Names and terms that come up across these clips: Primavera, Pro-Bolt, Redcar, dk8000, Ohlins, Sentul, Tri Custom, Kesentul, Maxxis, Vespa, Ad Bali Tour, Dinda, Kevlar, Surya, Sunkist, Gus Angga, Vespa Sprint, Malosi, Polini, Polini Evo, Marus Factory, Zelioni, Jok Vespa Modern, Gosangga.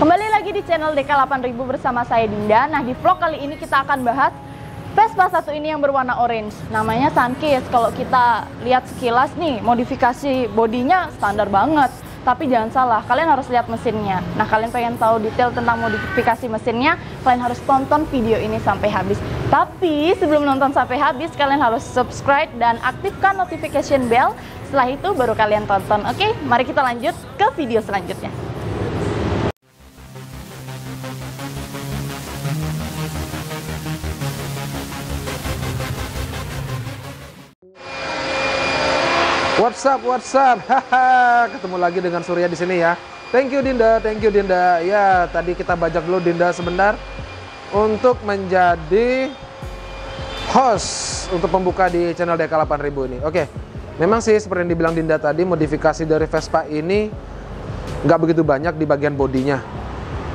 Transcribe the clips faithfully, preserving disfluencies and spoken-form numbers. Kembali lagi di channel D K delapan ribu bersama saya Dinda. Nah, di vlog kali ini kita akan bahas Vespa satu ini yang berwarna orange, namanya Sunkist. Kalau kita lihat sekilas nih, modifikasi bodinya standar banget. Tapi jangan salah, kalian harus lihat mesinnya. Nah, kalian pengen tahu detail tentang modifikasi mesinnya, kalian harus tonton video ini sampai habis. Tapi sebelum nonton sampai habis, kalian harus subscribe dan aktifkan notification bell. Setelah itu baru kalian tonton. Oke, mari kita lanjut ke video selanjutnya. What's up, what's up? Haha, ketemu lagi dengan Surya di sini ya. Thank you Dinda, thank you Dinda. Ya, tadi kita bajak dulu Dinda sebentar untuk menjadi host untuk pembuka di channel D K delapan ribu ini. Oke, memang sih seperti yang dibilang Dinda tadi, modifikasi dari Vespa ini nggak begitu banyak di bagian bodinya,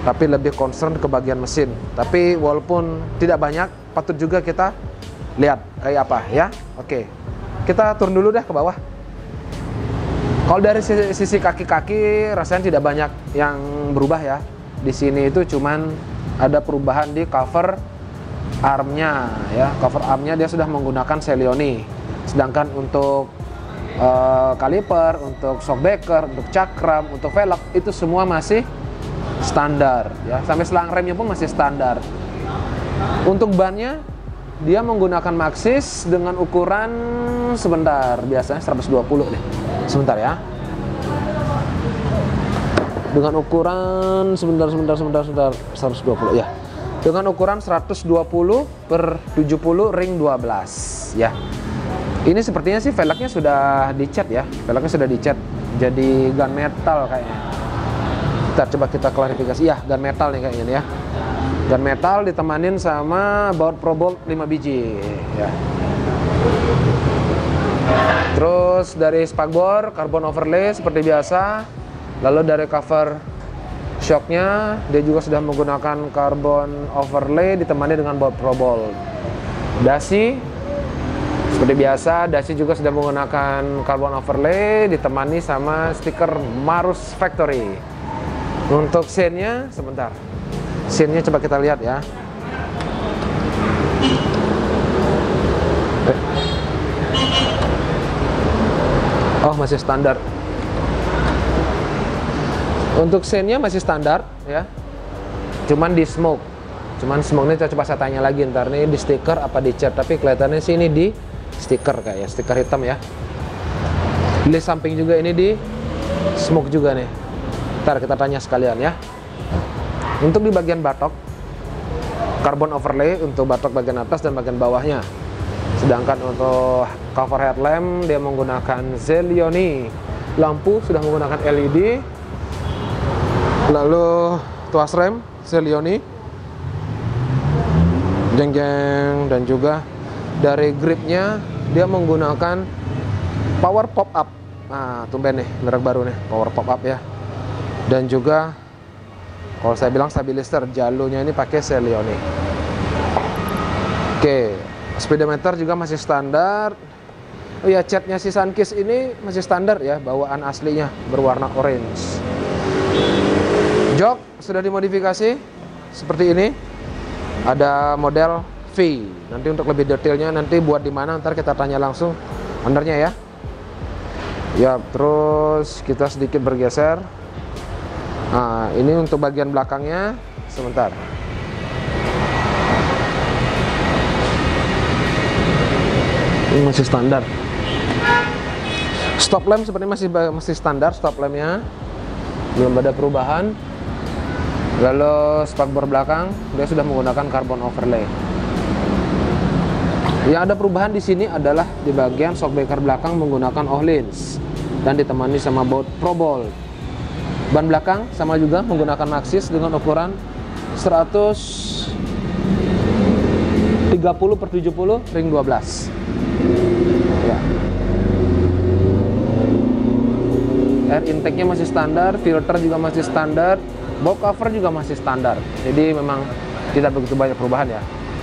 tapi lebih concern ke bagian mesin. Tapi walaupun tidak banyak, patut juga kita lihat kayak apa ya. Oke, kita turun dulu deh ke bawah. Kalau dari sisi kaki-kaki rasanya tidak banyak yang berubah ya. Di sini itu cuman ada perubahan di cover armnya ya. Cover armnya dia sudah menggunakan Zelioni. Sedangkan untuk kaliper, uh, untuk shockbreaker, untuk cakram, untuk velg itu semua masih standar ya. Sampai selang remnya pun masih standar. Untuk bannya dia menggunakan Maxxis dengan ukuran sebentar, biasanya seratus dua puluh deh. Sebentar ya, dengan ukuran sebentar sebentar sebentar sebentar seratus dua puluh ya, dengan ukuran seratus dua puluh per tujuh puluh ring dua belas ya. Ini sepertinya sih velgnya sudah dicat ya, velgnya sudah dicat jadi gunmetal kayaknya. Kita coba kita klarifikasi ya, gunmetal nih kayaknya ya. Gunmetal ditemanin sama baut Pro-Bolt lima biji ya. Terus dari spakbor karbon overlay seperti biasa. Lalu dari cover shocknya dia juga sudah menggunakan karbon overlay ditemani dengan baut Pro-Bolt. Dasi seperti biasa, dasi juga sudah menggunakan karbon overlay ditemani sama stiker Marus Factory. Untuk seinnya sebentar, seinnya coba kita lihat ya. Oh, masih standar. Untuk seinnya masih standar ya. Cuman di smoke. Cuman smoke ini coba saya tanya lagi ntar nih di stiker apa di cat, tapi kelihatannya sih ini di stiker kayak ya, stiker hitam ya. Di samping juga ini di smoke juga nih. Ntar kita tanya sekalian ya. Untuk di bagian batok karbon overlay untuk batok bagian atas dan bagian bawahnya. Sedangkan untuk cover headlamp dia menggunakan Zelioni. Lampu sudah menggunakan L E D. Lalu tuas rem Zelioni. Jeng-jeng. Dan juga dari gripnya dia menggunakan power pop up. Nah, tumben nih merek baru nih, power pop up ya. Dan juga kalau saya bilang stabilizer, jalurnya ini pakai Zelioni. Oke. Speedometer juga masih standar. Oh ya, catnya si Sunkist ini masih standar ya, bawaan aslinya berwarna orange. Jok sudah dimodifikasi seperti ini. Ada model V. Nanti untuk lebih detailnya nanti buat di mana ntar kita tanya langsung ownernya ya. Ya, terus kita sedikit bergeser. Nah, ini untuk bagian belakangnya sebentar. Ini masih standar. Stop lamp sepertinya masih masih standar stop lampnya, belum ada perubahan. Lalu spakbor belakang dia sudah menggunakan karbon overlay. Yang ada perubahan di sini adalah di bagian shockbreaker belakang menggunakan Ohlins dan ditemani sama baut Pro-Bolt. Ban belakang sama juga menggunakan Maxxis dengan ukuran seratus tiga puluh per tujuh puluh ring dua belas. Ya. Air intake-nya masih standar, filter juga masih standar, box cover juga masih standar. Jadi memang tidak begitu banyak perubahan ya.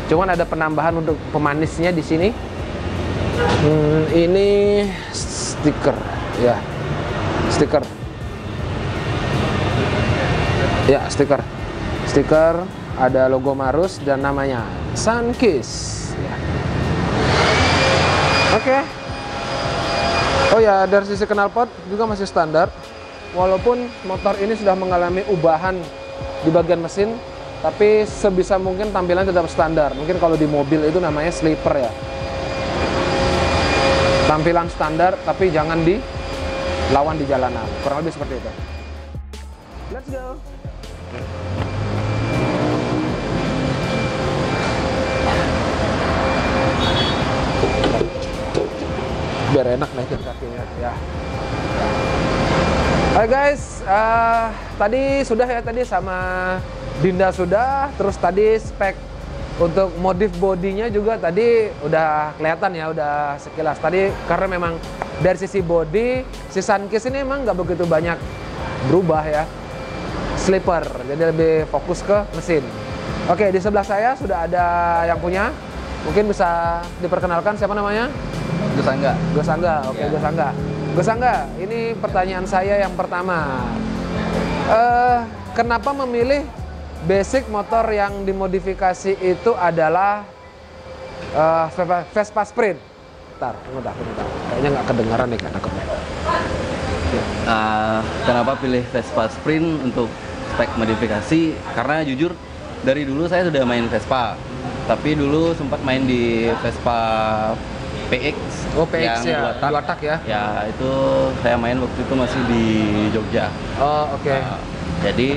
Cuman ada penambahan untuk pemanisnya di sini. Hmm, ini stiker ya. Stiker. Ya, stiker. Stiker ada logo Marus dan namanya Sunkist. Ya. Oke. Okay. Oh ya, dari sisi knalpot juga masih standar. Walaupun motor ini sudah mengalami ubahan di bagian mesin, tapi sebisa mungkin tampilan tetap standar. Mungkin kalau di mobil itu namanya sleeper ya. Tampilan standar, tapi jangan dilawan di jalanan. Kurang lebih seperti itu. Let's go! Biar enak naikin kakinya ya. Hai guys, uh, tadi sudah ya tadi sama Dinda sudah, terus tadi spek untuk modif bodinya juga tadi udah kelihatan ya, udah sekilas tadi karena memang dari sisi body si Sunkist ini memang nggak begitu banyak berubah ya, sleeper, jadi lebih fokus ke mesin. Oke, di sebelah saya sudah ada yang punya, mungkin bisa diperkenalkan siapa namanya? Gosangga. Gosangga, oke yeah. Gosangga. Gosangga, ini pertanyaan saya yang pertama, uh, kenapa memilih basic motor yang dimodifikasi itu adalah uh, Vespa Sprint? Bentar, bentar, bentar, kayaknya nggak kedengaran nih karena kebetulan. Uh, kenapa pilih Vespa Sprint untuk spek modifikasi? Karena jujur dari dulu saya sudah main Vespa, tapi dulu sempat main di Vespa P X, oh, P X yang ya, dua tak, dua tak ya? Ya, itu saya main waktu itu masih di Jogja. Oh, oke. Okay. Nah, jadi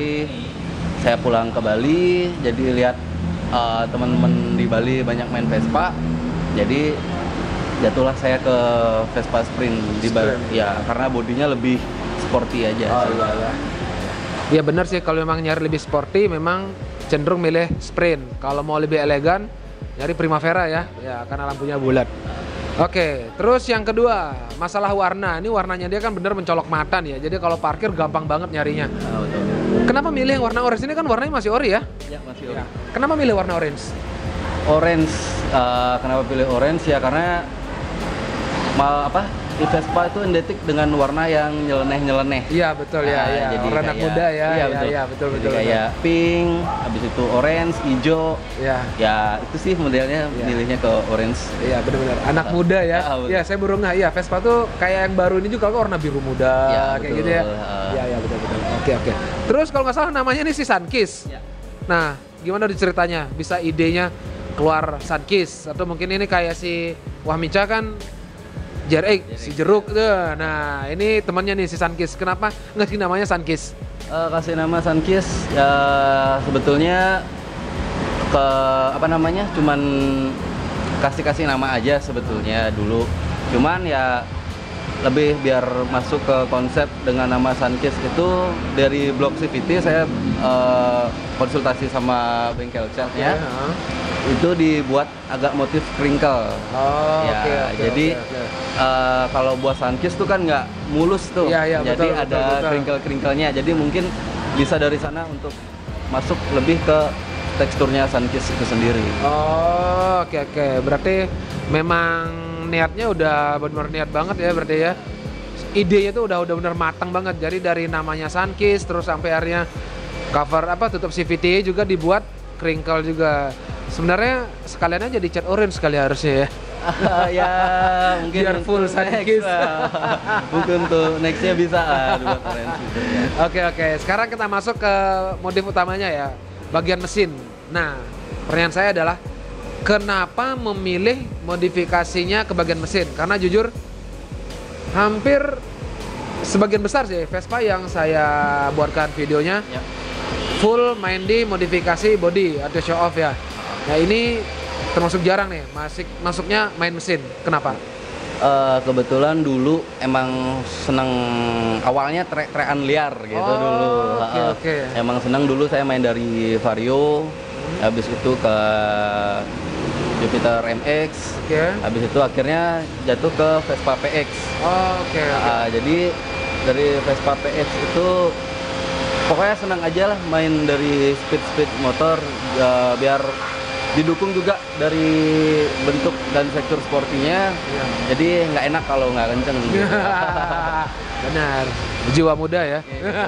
saya pulang ke Bali, jadi lihat uh, teman-teman di Bali banyak main Vespa, jadi jatuhlah saya ke Vespa Sprint di Bali. Ya, karena bodinya lebih sporty aja. Oh, iya. Ya benar sih, kalau memang nyari lebih sporty, memang cenderung milih Sprint. Kalau mau lebih elegan, nyari Primavera ya, ya karena lampunya bulat. Oke, terus yang kedua, masalah warna. Ini warnanya dia kan bener mencolok mata nih ya. Jadi kalau parkir gampang banget nyarinya. Oh, betul. Kenapa milih yang warna orange? Ini kan warnanya masih ori ya? Ya, masih ori. Ya. Kenapa milih warna orange? Orange, uh, kenapa pilih orange? Ya karena mal apa? Vespa itu identik dengan warna yang nyeleneh-nyeleneh. Iya, betul ya. Uh, ya. Jadi warna muda ya. Iya, betul. Ya, ya, betul, betul, betul. Kayak pink, habis itu orange, hijau. Iya. Ya, itu sih modelnya ya. Milihnya ke orange. Iya, benar-benar. Anak uh, muda ya. Iya, uh, saya baru ngeh. Iya, Vespa tuh kayak yang baru ini juga warna biru muda ya, kayak betul, gitu ya. Iya, uh, iya, betul, betul. Oke, okay, oke. Okay. Terus kalau nggak salah namanya ini si Sunkist. Ya. Nah, gimana ceritanya? Bisa idenya keluar Sunkist atau mungkin ini kayak si Wahmica kan Jeruk, si jeruk tuh. Nah, ini temannya nih si Sunkist. Kenapa ngasih namanya Sunkist? Uh, kasih nama Sunkist uh, sebetulnya ke apa namanya? Cuman kasih-kasih nama aja sebetulnya dulu. Cuman ya lebih biar masuk ke konsep dengan nama Sunkist itu dari blog C V T saya uh, konsultasi sama bengkel cat ya. Yeah. Itu dibuat agak motif crinkle. Oh, ya, okay, okay, jadi okay, okay. Uh, kalau buat Sunkist tuh kan nggak mulus tuh, yeah, yeah, jadi betul, ada crinkle-crinklenya. Jadi mungkin bisa dari sana untuk masuk lebih ke teksturnya Sunkist itu sendiri. Oh, oke okay, oke. Okay. Berarti memang niatnya udah benar-benar niat banget ya berarti ya. Idenya tuh udah udah benar matang banget. Jadi dari namanya Sunkist terus sampai akhirnya cover apa tutup C V T juga dibuat crinkle juga. Sebenarnya sekalian aja dicat orange sekali harusnya ya. Uh, ya mungkin biar full Sunkist. Mungkin tuh nextnya bisa uh, dibuat orange. Oke ya. Oke. Okay, okay. Sekarang kita masuk ke modif utamanya ya, bagian mesin. Nah, pertanyaan saya adalah kenapa memilih modifikasinya ke bagian mesin? Karena jujur hampir sebagian besar sih Vespa yang saya buatkan videonya ya, full main di modifikasi body atau show off ya. Nah ini termasuk jarang nih, masih masuknya main mesin. Kenapa? Uh, kebetulan dulu emang seneng awalnya trek-trekan liar gitu oh, dulu. Okay, uh, okay. Emang seneng dulu saya main dari Vario, hmm. habis itu ke Jupiter M X, okay. habis itu akhirnya jatuh ke Vespa P X. Oh, Oke. Okay, okay. uh, jadi dari Vespa P X itu pokoknya senang aja lah main dari speed-speed motor, uh, biar didukung juga dari bentuk dan sektor sportinya, ya. Jadi nggak enak kalau nggak kenceng. Gitu. Benar, jiwa muda ya, ya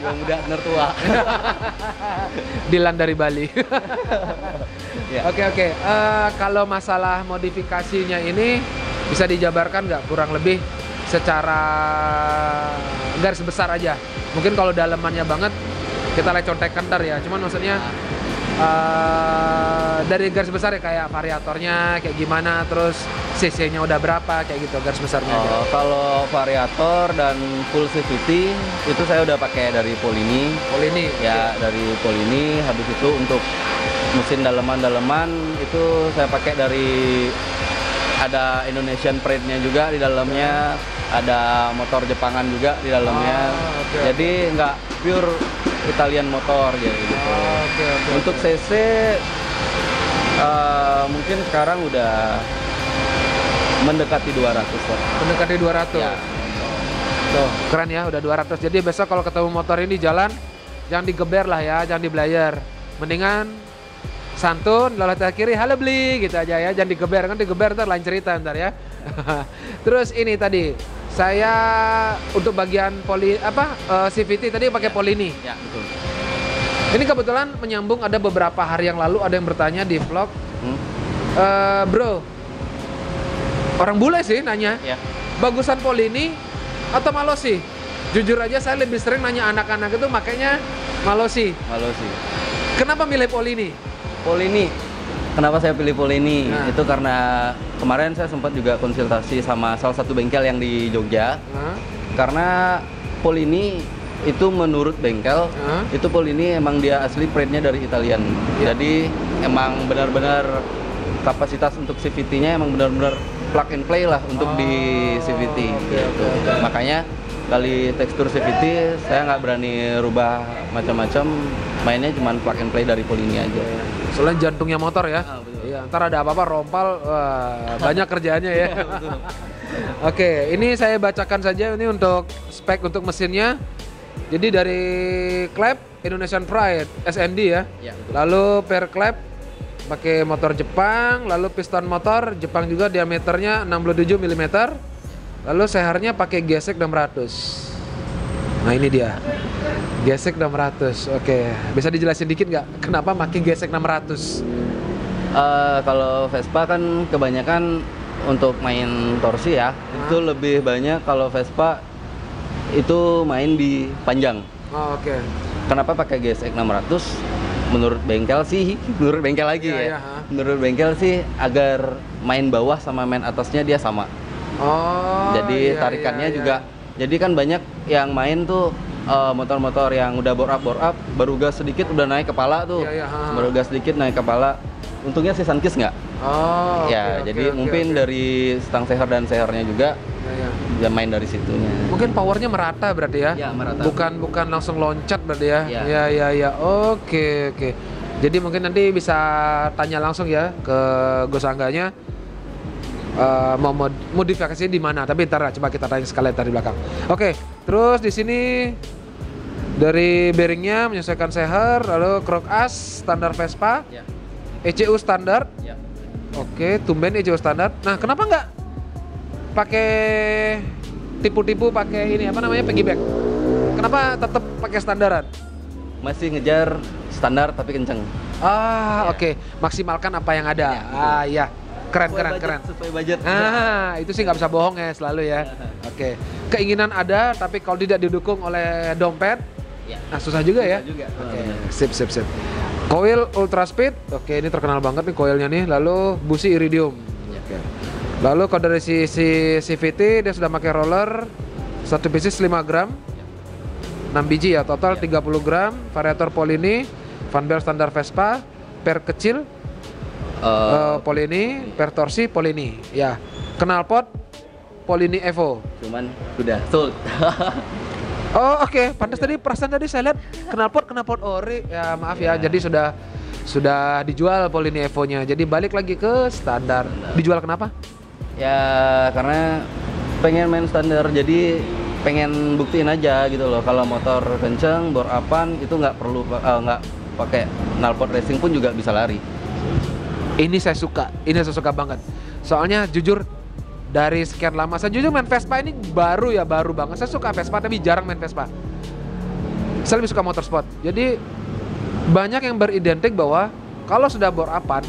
jiwa muda nertua. Dilan dari Bali. Ya. Oke oke, uh, kalau masalah modifikasinya ini bisa dijabarkan nggak kurang lebih secara garis besar aja? Mungkin kalau dalemannya banget kita lecontekan ntar ya, cuman maksudnya. Uh, dari garis besar ya, kayak variatornya kayak gimana, terus C C-nya udah berapa, kayak gitu garis besarnya. Oh, kalau variator dan full safety itu saya udah pakai dari Polini. Polini ya, okay. Dari Polini. Habis itu untuk mesin daleman-daleman itu saya pakai dari, ada Indonesian pride-nya juga di dalamnya, okay. Ada motor Jepangan juga di dalamnya. Oh, okay. Jadi nggak pure Italian motor gitu. Oh, okay, okay, untuk okay. C C uh, mungkin sekarang udah mendekati dua ratus. Mendekati dua ratus. Ya. Tuh, keren ya udah dua ratus. Jadi besok kalau ketemu motor ini jalan jangan digeber lah ya, jangan dibelayar. Mendingan santun, lalu ke kiri, halo beli gitu aja ya, jangan digeber, kan digeber ntar lain cerita ntar ya. Terus ini tadi saya untuk bagian poli apa uh, C V T tadi pakai ya, Polini. Ya, betul. Ini kebetulan menyambung, ada beberapa hari yang lalu ada yang bertanya di vlog, hmm? uh, bro, orang bule sih nanya, ya. Bagusan Polini atau Malosi? Jujur aja saya lebih sering nanya anak-anak itu makanya Malosi. Malosi. Kenapa milih Polini? Polini. Kenapa saya pilih Polini? Nah. Itu karena kemarin saya sempat juga konsultasi sama salah satu bengkel yang di Jogja. Nah. Karena Polini itu menurut bengkel, nah. Itu Polini emang dia asli print-nya dari Italian. Ya. Jadi emang benar-benar kapasitas untuk C V T-nya emang benar-benar plug and play lah untuk oh, di C V T. Okay, gitu. Okay. Makanya kali tekstur C V T saya nggak berani rubah macam-macam. Mainnya cuma plug and play dari Polini aja. Selain jantungnya motor ya. Ah, iya, ntar ada apa-apa rompal, wah, banyak kerjaannya ya. Oke, ini saya bacakan saja ini untuk spek untuk mesinnya. Jadi dari klep Indonesian Pride S N D ya. Ya, lalu per klep pakai motor Jepang, lalu piston motor Jepang juga diameternya enam puluh tujuh milimeter. Lalu seharnya pakai gesek enam ratus. Nah ini dia gesek enam ratus. Oke, bisa dijelasin dikit nggak kenapa pakai gesek enam ratus? Uh, kalau Vespa kan kebanyakan untuk main torsi ya. Nah. Itu lebih banyak kalau Vespa itu main di panjang. Oh, oke. Okay. Kenapa pakai gesek enam ratus? Menurut bengkel sih, menurut bengkel lagi ya. Ya. Ya. Menurut bengkel sih agar main bawah sama main atasnya dia sama. Oh. Jadi iya, tarikannya iya, juga. Iya. Jadi kan banyak yang main tuh motor-motor uh, yang udah bore up bore up, baru gas sedikit udah naik kepala tuh, ya, ya, baru gas sedikit naik kepala. Untungnya si Sunkist nggak? Oh. Ya, okay, jadi okay, mungkin okay. Dari stang seher dan sehernya juga, ya, ya. Main dari situnya. Mungkin powernya merata berarti ya? Ya merata. Bukan bukan langsung loncat berarti ya? Ya ya ya. Ya. Oke okay, oke. Okay. Jadi mungkin nanti bisa tanya langsung ya ke Gus Angganya. Uh, mau mod modifikasi di mana? Tapi ntar coba kita tanya sekalian dari belakang. Oke, okay, terus di sini dari bearingnya menyesuaikan seher, lalu krok as standar Vespa, ya. E C U standar. Ya. Oke, okay, tumben E C U standar. Nah, kenapa nggak pakai tipu-tipu pakai ini apa namanya piggyback? Kenapa tetap pakai standaran? Masih ngejar standar tapi kenceng. Ah, ya. Oke, okay. Maksimalkan apa yang ada. Ya, ah, iya. Keren, sesuai keren, budget, keren. Sesuai budget. Ah, itu sih nggak bisa bohong ya selalu ya. Oke, okay. Keinginan ada, tapi kalau tidak didukung oleh dompet, ya. Nah susah juga susah ya. Juga. Oke, okay. Sip, sip, sip. Coil ultra speed, oke okay, ini terkenal banget nih coilnya nih. Lalu busi iridium. Ya. Oke. Okay. Lalu kalau dari si, si C V T dia sudah pakai roller satu pieces lima gram, ya. enam biji ya total ya. tiga puluh gram. Variator Polini, fanbelt standar Vespa, per kecil. Uh, Polini, per torsi Polini, ya. Knalpot Polini Evo. Cuman udah sold. Oh oke, okay. Pantas yeah. Tadi perasaan tadi saya lihat knalpot knalpot ori, ya maaf yeah. Ya. Jadi sudah sudah dijual Polini Evo-nya. Jadi balik lagi ke standar. Standar. Dijual kenapa? Ya karena pengen main standar. Jadi pengen buktiin aja gitu loh. Kalau motor kenceng, bor apan itu nggak perlu nggak uh, pakai knalpot racing pun juga bisa lari. Ini saya suka, ini saya suka banget. Soalnya jujur dari sekian lama, saya jujur main Vespa ini baru ya, baru banget. Saya suka Vespa tapi jarang main Vespa. Saya lebih suka motorsport. Jadi banyak yang beridentik bahwa kalau sudah bor apan,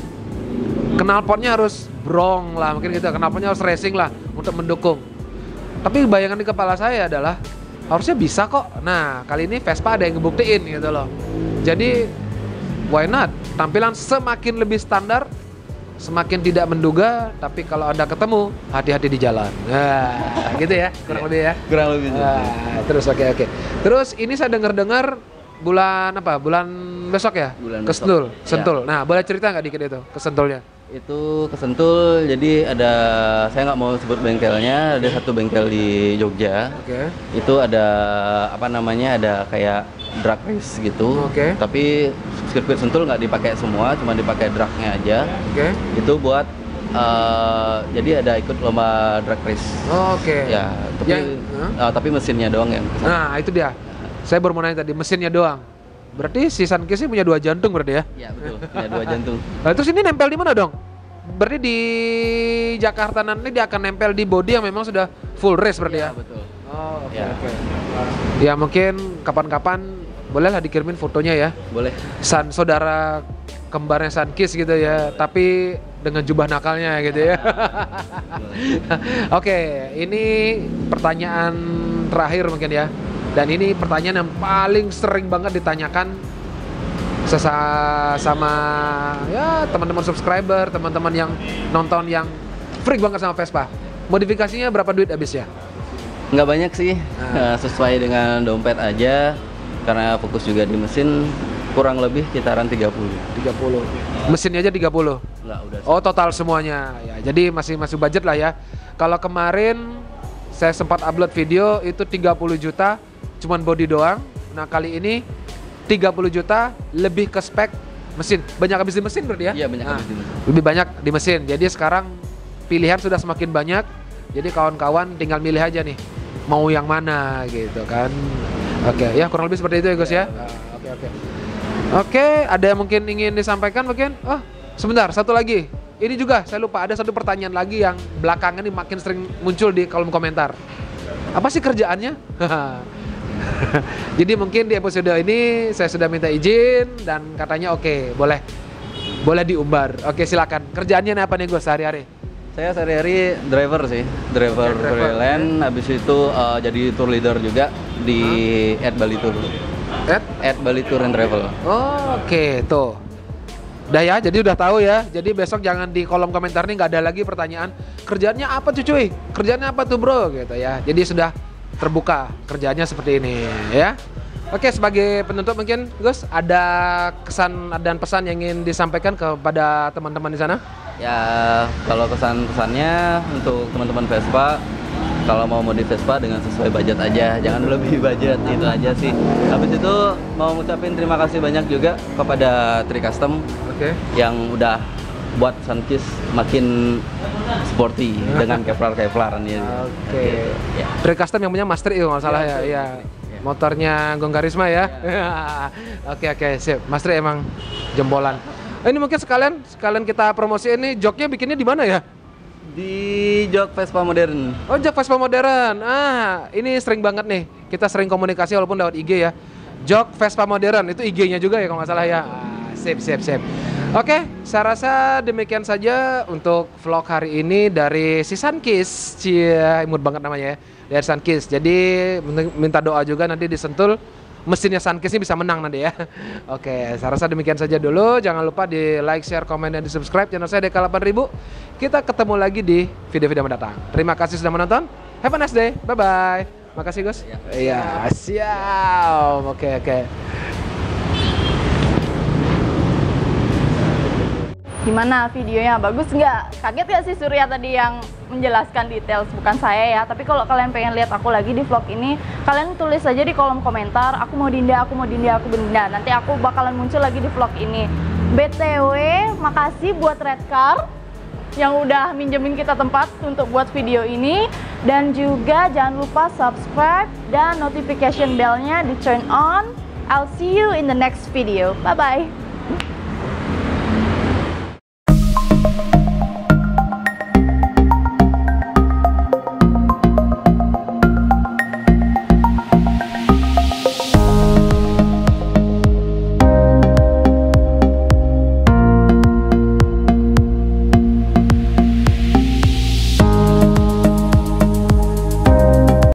knalpotnya harus brong lah, mungkin gitu. Knalpotnya harus racing lah untuk mendukung. Tapi bayangan di kepala saya adalah harusnya bisa kok. Nah, kali ini Vespa ada yang ngebuktiin gitu loh. Jadi why not? Tampilan semakin lebih standar, semakin tidak menduga, tapi kalau Anda ketemu, hati-hati di jalan. Nah, gitu ya, kurang lebih ya. Kurang lebih. Nah, terus oke okay, oke. Okay. Terus ini saya dengar-dengar bulan apa? Bulan besok ya? Bulan Kesentul, besok. Sentul. Ya. Nah, boleh cerita nggak dikit itu Kesentulnya? Itu Kesentul, jadi ada, saya nggak mau sebut bengkelnya, ada satu bengkel di Jogja. Oke. Okay. Itu ada apa namanya, ada kayak drag race gitu. Oke. Okay. Tapi sirkuit Sentul nggak dipakai semua, cuma dipakai dragnya aja. Oke. Okay. Itu buat uh, jadi ada ikut lomba drag race. Oh, oke. Okay. Ya, tapi yang, uh, tapi mesinnya doang yang kesana. Nah, itu dia. Saya baru mau nanya tadi, mesinnya doang. Berarti si Sunkist ini punya dua jantung berarti ya? Iya betul, punya dua jantung. Nah, terus ini nempel di mana dong? Berarti di Jakarta nanti dia akan nempel di body yang memang sudah full race berarti ya? Iya betul. Oh oke okay, ya. Okay. Ya mungkin kapan-kapan bolehlah dikirimin fotonya ya? Boleh. San, saudara kembarnya Sunkist gitu ya, boleh. Tapi dengan jubah nakalnya gitu ya. Oke, okay, ini pertanyaan terakhir mungkin ya. Dan ini pertanyaan yang paling sering banget ditanyakan sesa sama ya teman-teman subscriber, teman-teman yang nonton yang freak banget sama Vespa. Modifikasinya berapa duit habis ya? Nggak banyak sih, nah. Sesuai dengan dompet aja. Karena fokus juga di mesin, kurang lebih kitaran tiga puluh. tiga puluh. Mesinnya aja tiga puluh? Nggak, udah. Oh, total semuanya. Ya, jadi masih masuk budget lah ya. Kalau kemarin saya sempat upload video itu tiga puluh juta. Cuman body doang. Nah kali ini tiga puluh juta lebih ke spek mesin. Banyak habis di mesin berarti ya? Iya banyak nah, habis di mesin. Lebih banyak di mesin. Jadi sekarang pilihan sudah semakin banyak. Jadi kawan-kawan tinggal milih aja nih mau yang mana gitu kan. Oke okay. Ya kurang lebih seperti itu ya Gus ya. Oke oke. Oke ada yang mungkin ingin disampaikan mungkin? Oh sebentar satu lagi. Ini juga saya lupa ada satu pertanyaan lagi yang belakangan ini makin sering muncul di kolom komentar. Apa sih kerjaannya? Jadi mungkin di episode ini saya sudah minta izin dan katanya oke okay, boleh boleh diumbar. Oke okay, silakan. Kerjaannya apa nih gue sehari-hari? Saya sehari-hari driver sih, driver okay, freelance. Okay. Habis itu uh, jadi tour leader juga di huh? Ad Bali Tour. Ad? Ad Bali Tour and Travel. Oh, oke okay, tuh. Udah ya, jadi udah tahu ya. Jadi besok jangan di kolom komentar nih nggak ada lagi pertanyaan kerjaannya apa tuh cuy, kerjaannya apa tuh bro gitu ya. Jadi sudah terbuka kerjaannya seperti ini ya. Oke sebagai penutup mungkin Gus ada kesan dan pesan yang ingin disampaikan kepada teman-teman di sana? Ya kalau kesan-pesannya untuk teman-teman Vespa, kalau mau modif Vespa dengan sesuai budget aja, jangan lebih budget, itu aja sih. Habis itu mau ngucapin terima kasih banyak juga kepada Tri Custom okay. Yang udah buat Sunkist makin sporty dengan kevlar-kevlaran ya. Oke. Okay. Ya. Tri Custom yang punya Master itu nggak salah ya, ya. Ya. Motornya Gong Karisma ya. Oke oke sip. Master emang jempolan. Eh, ini mungkin sekalian sekalian kita promosi ini joknya bikinnya di mana ya? Di Jok Vespa Modern. Oh Jok Vespa Modern. Ah ini sering banget nih kita sering komunikasi walaupun lewat I G ya. Jok Vespa Modern itu I G-nya juga ya kalau nggak salah ya. Ah, sip sip sip. Oke, saya rasa demikian saja untuk vlog hari ini dari si Sunkist. Cia, imut banget namanya ya. Dari Sunkist. Jadi minta doa juga nanti disentul mesinnya Sunkist ini bisa menang nanti ya. Oke, saya rasa demikian saja dulu. Jangan lupa di like, share, komen, dan di subscribe channel saya D K delapan ribu. Kita ketemu lagi di video-video mendatang. Terima kasih sudah menonton. Have a nice day. Bye-bye. Makasih Gus. Iya, siap. Oke, oke. Gimana videonya? Bagus nggak? Kaget ya si Surya tadi yang menjelaskan details, bukan saya ya. Tapi kalau kalian pengen lihat aku lagi di vlog ini, kalian tulis aja di kolom komentar, aku mau Dinda, aku mau Dinda, aku Dinda. Nanti aku bakalan muncul lagi di vlog ini. B T W, makasih buat Redcar yang udah minjemin kita tempat untuk buat video ini. Dan juga jangan lupa subscribe dan notification bell-nya di turn on. I'll see you in the next video. Bye-bye.